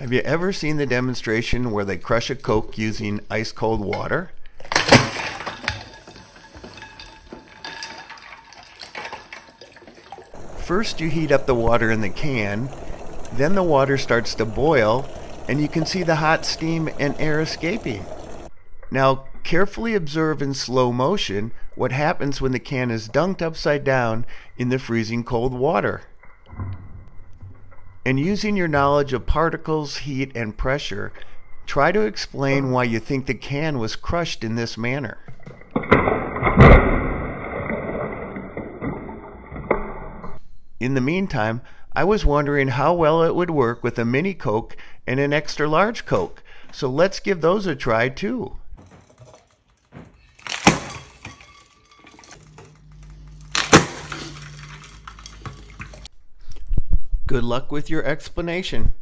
Have you ever seen the demonstration where they crush a Coke using ice cold water? First you heat up the water in the can, then the water starts to boil and you can see the hot steam and air escaping. Now carefully observe in slow motion what happens when the can is dunked upside down in the freezing cold water. And using your knowledge of particles, heat, and pressure, try to explain why you think the can was crushed in this manner. In the meantime, I was wondering how well it would work with a mini Coke and an extra large Coke, so let's give those a try too. Good luck with your explanation.